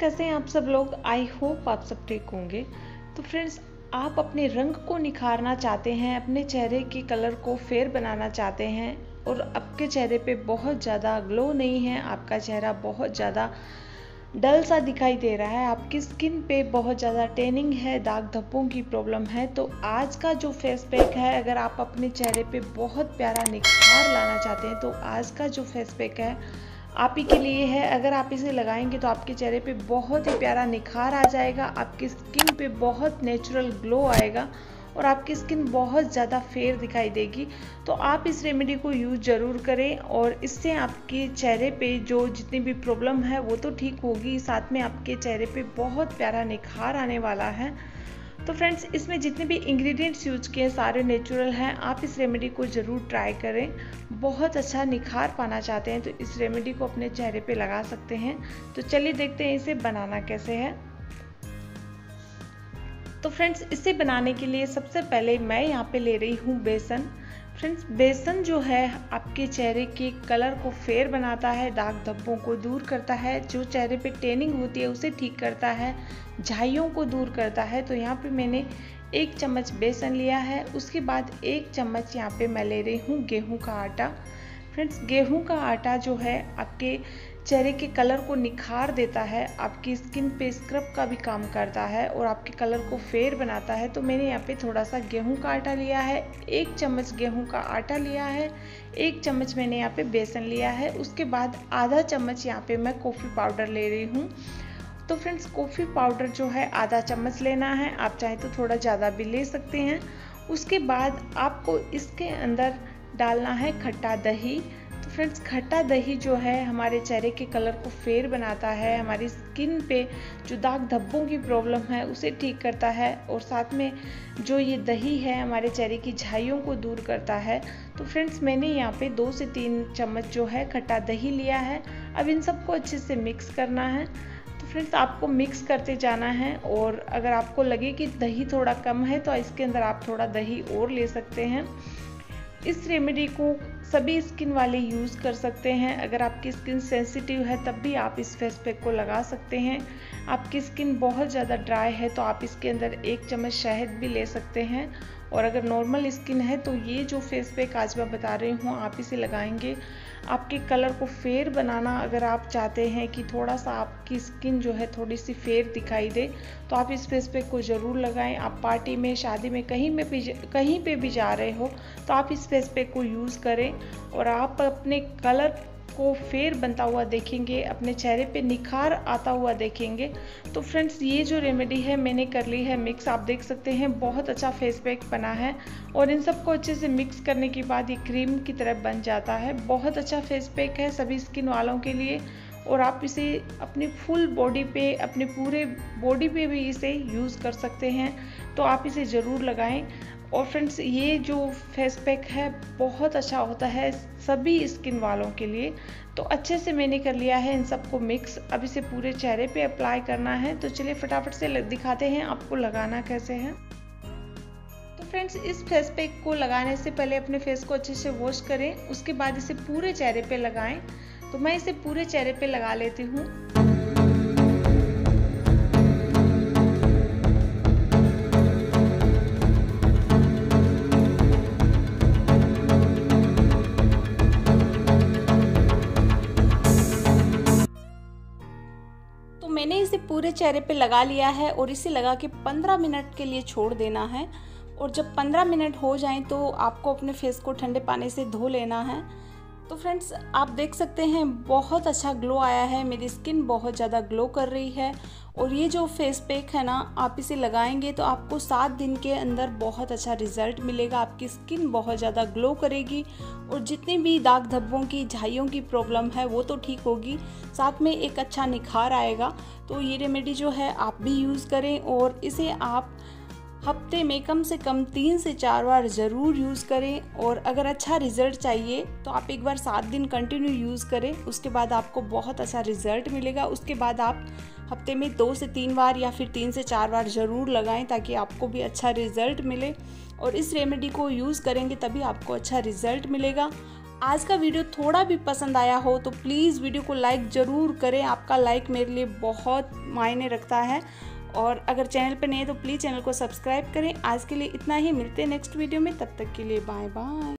कैसे हैं आप सब लोग। आई होप आप सब ठीक होंगे। तो फ्रेंड्स, आप अपने रंग को निखारना चाहते हैं, अपने चेहरे के कलर को फेयर बनाना चाहते हैं और आपके चेहरे पे बहुत ज़्यादा ग्लो नहीं है, आपका चेहरा बहुत ज़्यादा डल सा दिखाई दे रहा है, आपकी स्किन पे बहुत ज़्यादा टेनिंग है, दाग धब्बों की प्रॉब्लम है, तो आज का जो फेस पैक है, अगर आप अपने चेहरे पे बहुत प्यारा निखार लाना चाहते हैं तो आज का जो फेस पैक है आप ही के लिए है। अगर आप इसे लगाएंगे तो आपके चेहरे पे बहुत ही प्यारा निखार आ जाएगा, आपकी स्किन पे बहुत नेचुरल ग्लो आएगा और आपकी स्किन बहुत ज़्यादा फेयर दिखाई देगी। तो आप इस रेमेडी को यूज़ ज़रूर करें और इससे आपके चेहरे पे जो जितनी भी प्रॉब्लम है वो तो ठीक होगी, साथ में आपके चेहरे पे बहुत प्यारा निखार आने वाला है। तो फ्रेंड्स, इसमें जितने भी इंग्रेडिएंट्स यूज किए सारे नेचुरल हैं। आप इस रेमेडी को ज़रूर ट्राई करें। बहुत अच्छा निखार पाना चाहते हैं तो इस रेमेडी को अपने चेहरे पे लगा सकते हैं। तो चलिए देखते हैं इसे बनाना कैसे है। तो फ्रेंड्स, इसे बनाने के लिए सबसे पहले मैं यहाँ पे ले रही हूँ बेसन। फ्रेंड्स, बेसन जो है आपके चेहरे के कलर को फेयर बनाता है, दाग धब्बों को दूर करता है, जो चेहरे पे टेनिंग होती है उसे ठीक करता है, झाइयों को दूर करता है। तो यहाँ पे मैंने 1 चम्मच बेसन लिया है। उसके बाद 1 चम्मच यहाँ पे मैं ले रही हूँ गेहूँ का आटा। फ्रेंड्स, गेहूँ का आटा जो है आपके चेहरे के कलर को निखार देता है, आपकी स्किन पे स्क्रब का भी काम करता है और आपके कलर को फेयर बनाता है। तो मैंने यहाँ पे थोड़ा सा गेहूं का आटा लिया है, 1 चम्मच गेहूं का आटा लिया है, 1 चम्मच मैंने यहाँ पे बेसन लिया है। उसके बाद आधा चम्मच यहाँ पे मैं कॉफ़ी पाउडर ले रही हूँ। तो फ्रेंड्स, कॉफ़ी पाउडर जो है आधा चम्मच लेना है, आप चाहें तो थोड़ा ज़्यादा भी ले सकते हैं। उसके बाद आपको इसके अंदर डालना है खट्टा दही। तो फ्रेंड्स, खट्टा दही जो है हमारे चेहरे के कलर को फेयर बनाता है, हमारी स्किन पे जो दाग धब्बों की प्रॉब्लम है उसे ठीक करता है और साथ में जो ये दही है हमारे चेहरे की झाइयों को दूर करता है। तो फ्रेंड्स, मैंने यहाँ पे 2 से 3 चम्मच जो है खट्टा दही लिया है। अब इन सबको अच्छे से मिक्स करना है। तो फ्रेंड्स, आपको मिक्स करते जाना है और अगर आपको लगे कि दही थोड़ा कम है तो इसके अंदर आप थोड़ा दही और ले सकते हैं। इस रेमेडी को सभी स्किन वाले यूज़ कर सकते हैं। अगर आपकी स्किन सेंसिटिव है तब भी आप इस फेस पैक को लगा सकते हैं। आपकी स्किन बहुत ज़्यादा ड्राई है तो आप इसके अंदर 1 चम्मच शहद भी ले सकते हैं। और अगर नॉर्मल स्किन है तो ये जो फेस पैक आज मैं बता रही हूँ आप इसे लगाएंगे, आपके कलर को फेयर बनाना। अगर आप चाहते हैं कि थोड़ा सा आपकी स्किन जो है थोड़ी सी फेयर दिखाई दे तो आप इस फेस पैक को ज़रूर लगाएं। आप पार्टी में, शादी में, कहीं पे भी जा रहे हो तो आप इस फेस पैक को यूज़ करें और आप अपने कलर को फेयर बनता हुआ देखेंगे, अपने चेहरे पे निखार आता हुआ देखेंगे। तो फ्रेंड्स, ये जो रेमेडी है मैंने कर ली है मिक्स। आप देख सकते हैं बहुत अच्छा फेस पैक बना है और इन सबको अच्छे से मिक्स करने के बाद ये क्रीम की तरह बन जाता है। बहुत अच्छा फेस पैक है सभी स्किन वालों के लिए और आप इसे अपने फुल बॉडी पे, अपने पूरे बॉडी पे भी इसे यूज़ कर सकते हैं। तो आप इसे ज़रूर लगाएँ। और फ्रेंड्स, ये जो फेस पैक है बहुत अच्छा होता है सभी स्किन वालों के लिए। तो अच्छे से मैंने कर लिया है इन सबको मिक्स। अब इसे पूरे चेहरे पे अप्लाई करना है। तो चलिए फटाफट से दिखाते हैं आपको लगाना कैसे है। तो फ्रेंड्स, इस फेस पैक को लगाने से पहले अपने फेस को अच्छे से वॉश करें, उसके बाद इसे पूरे चेहरे पे लगाएं। तो मैं इसे पूरे चेहरे पे लगा लेती हूँ। मैंने इसे पूरे चेहरे पे लगा लिया है और इसे लगा के 15 मिनट के लिए छोड़ देना है। और जब 15 मिनट हो जाएं तो आपको अपने फेस को ठंडे पानी से धो लेना है। तो फ्रेंड्स, आप देख सकते हैं बहुत अच्छा ग्लो आया है, मेरी स्किन बहुत ज़्यादा ग्लो कर रही है। और ये जो फेस पैक है ना, आप इसे लगाएंगे तो आपको 7 दिन के अंदर बहुत अच्छा रिज़ल्ट मिलेगा। आपकी स्किन बहुत ज़्यादा ग्लो करेगी और जितनी भी दाग धब्बों की, झाइयों की प्रॉब्लम है वो तो ठीक होगी, साथ में एक अच्छा निखार आएगा। तो ये रेमेडी जो है आप भी यूज़ करें और इसे आप हफ्ते में कम से कम 3 से 4 बार ज़रूर यूज़ करें। और अगर अच्छा रिज़ल्ट चाहिए तो आप एक बार 7 दिन कंटिन्यू यूज़ करें, उसके बाद आपको बहुत अच्छा रिज़ल्ट मिलेगा। उसके बाद आप हफ्ते में 2 से 3 बार या फिर 3 से 4 बार ज़रूर लगाएं ताकि आपको भी अच्छा रिज़ल्ट मिले। और इस रेमेडी को यूज़ करेंगे तभी आपको अच्छा रिज़ल्ट मिलेगा। आज का वीडियो थोड़ा भी पसंद आया हो तो प्लीज़ वीडियो को लाइक ज़रूर करें। आपका लाइक मेरे लिए बहुत मायने रखता है। और अगर चैनल पर नए हैं तो प्लीज़ चैनल को सब्सक्राइब करें। आज के लिए इतना ही, मिलते हैं नेक्स्ट वीडियो में। तब तक के लिए बाय बाय।